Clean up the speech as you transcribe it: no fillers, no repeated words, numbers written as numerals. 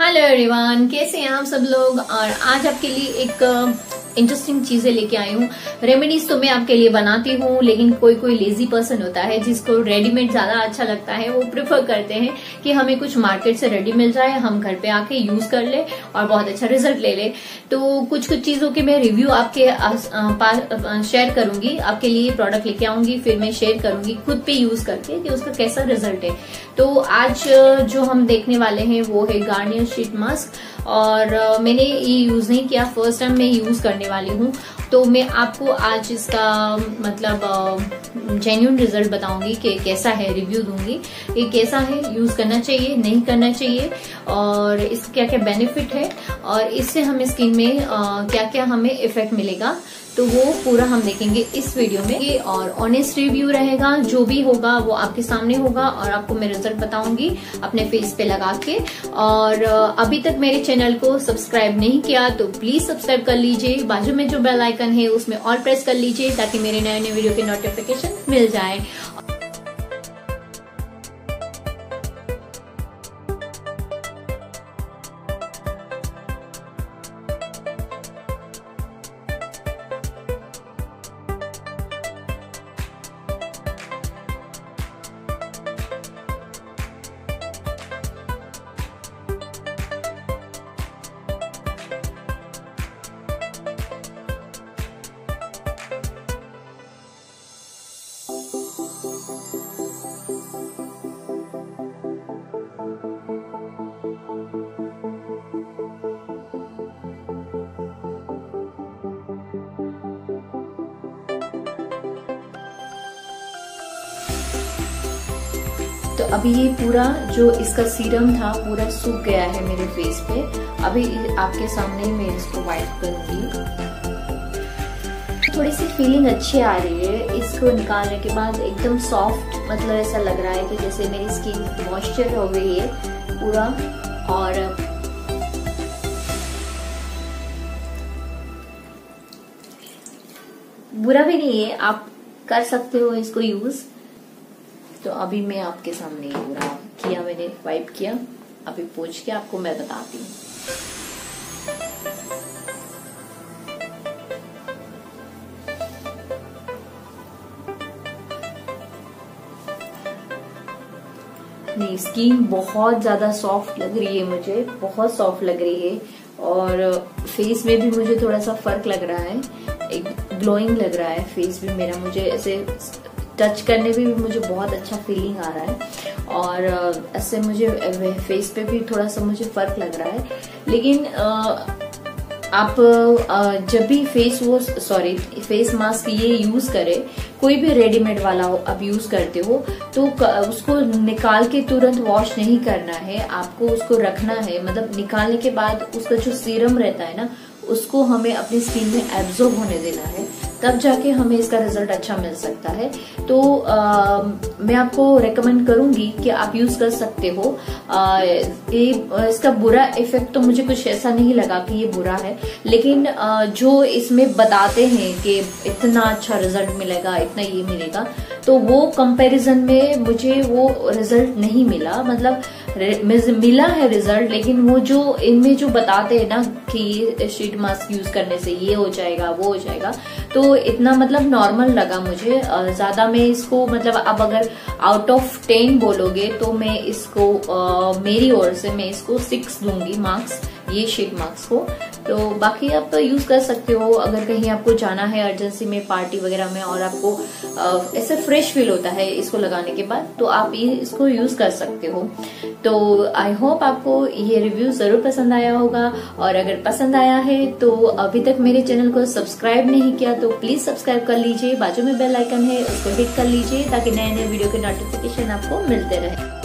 Hello everyone, कैसे हैं आप सब लोग। और आज आपके लिए एक इंटरेस्टिंग चीजें लेके आई हूँ। रेमेडीज तो मैं आपके लिए बनाती हूँ, लेकिन कोई कोई लेजी पर्सन होता है जिसको रेडीमेड ज्यादा अच्छा लगता है। वो प्रेफर करते हैं कि हमें कुछ मार्केट से रेडी मिल जाए, हम घर पे आके यूज कर ले और बहुत अच्छा रिजल्ट ले ले। तो कुछ कुछ चीजों के मैं रिव्यू आपके पास शेयर करूंगी, आपके लिए प्रोडक्ट लेके आऊंगी, फिर मैं शेयर करूंगी खुद पे यूज करके कि उसका कैसा रिजल्ट है। तो आज जो हम देखने वाले हैं वो है गार्नियर शीट मास्क। और मैंने ये यूज नहीं किया, फर्स्ट टाइम मैं यूज करने वाली हूँ। तो मैं आपको आज इसका मतलब जेन्युइन रिजल्ट बताऊंगी कि कैसा है, रिव्यू दूंगी कि कैसा है, यूज करना चाहिए नहीं करना चाहिए, और इसके क्या क्या बेनिफिट है, और इससे हमें स्किन में क्या क्या हमें इफेक्ट मिलेगा। तो वो पूरा हम देखेंगे इस वीडियो में ये, और ऑनेस्ट रिव्यू रहेगा। जो भी होगा वो आपके सामने होगा और आपको मैं रिजल्ट बताऊंगी अपने फेस पे लगा के। और अभी तक मेरे चैनल को सब्सक्राइब नहीं किया तो प्लीज सब्सक्राइब कर लीजिए। बाजू में जो बेल आइकन है उसमें ऑल प्रेस कर लीजिए ताकि मेरे नए नए वीडियो के नोटिफिकेशन मिल जाए। तो अभी ये पूरा जो इसका सीरम था पूरा सूख गया है मेरे फेस पे। अभी आपके सामने मैं इसको वाइप करूंगी। थोड़ी सी फीलिंग अच्छी आ रही है इसको निकालने के बाद, एकदम सॉफ्ट, मतलब ऐसा लग रहा है कि जैसे मेरी स्किन मॉइस्चर हो गई है पूरा। और बुरा भी नहीं है, आप कर सकते हो इसको यूज। तो अभी मैं आपके सामने पूरा किया, मैंने वाइप किया। अभी पोंछ के आपको मैं बताती हूँ। नहीं, स्किन बहुत ज्यादा सॉफ्ट लग रही है मुझे, बहुत सॉफ्ट लग रही है। और फेस में भी मुझे थोड़ा सा फर्क लग रहा है, एक ग्लोइंग लग रहा है फेस भी मेरा। मुझे ऐसे टच करने भी मुझे बहुत अच्छा फीलिंग आ रहा है, और ऐसे मुझे फेस पे भी थोड़ा सा मुझे फर्क लग रहा है। लेकिन आप जब भी फेस मास्क ये यूज करें, कोई भी रेडीमेड वाला हो आप यूज करते हो, तो उसको निकाल के तुरंत वॉश नहीं करना है, आपको उसको रखना है। मतलब निकालने के बाद उसका जो सीरम रहता है ना, उसको हमें अपनी स्किन में एब्जॉर्ब होने देना है, तब जाके हमें इसका रिजल्ट अच्छा मिल सकता है। तो मैं आपको रेकमेंड करूंगी कि आप यूज कर सकते हो। इसका बुरा इफेक्ट तो मुझे कुछ ऐसा नहीं लगा कि ये बुरा है, लेकिन जो इसमें बताते हैं कि इतना अच्छा रिजल्ट मिलेगा, इतना ये मिलेगा, तो वो कंपैरिजन में मुझे वो रिजल्ट नहीं मिला। मतलब मिला है रिजल्ट, लेकिन वो जो इनमें जो बताते हैं ना कि ये शीट मास्क यूज करने से ये हो जाएगा वो हो जाएगा, तो इतना मतलब नॉर्मल लगा मुझे। ज्यादा मैं इसको मतलब अब अगर आउट ऑफ 10 बोलोगे तो मैं इसको मेरी ओर से मैं इसको 6 दूंगी मार्क्स, ये शीट मास्क को। तो बाकी आप यूज कर सकते हो अगर कहीं आपको जाना है अर्जेंसी में, पार्टी वगैरह में, और आपको ऐसे फ्रेश फील होता है इसको लगाने के बाद, तो आप ये इसको यूज कर सकते हो। तो आई होप आपको ये रिव्यू जरूर पसंद आया होगा, और अगर पसंद आया है तो अभी तक मेरे चैनल को सब्सक्राइब नहीं किया तो प्लीज सब्सक्राइब कर लीजिए। बाजू में बेल आइकन है उसको हिट कर लीजिए ताकि नए नए वीडियो के नोटिफिकेशन आपको मिलते रहे।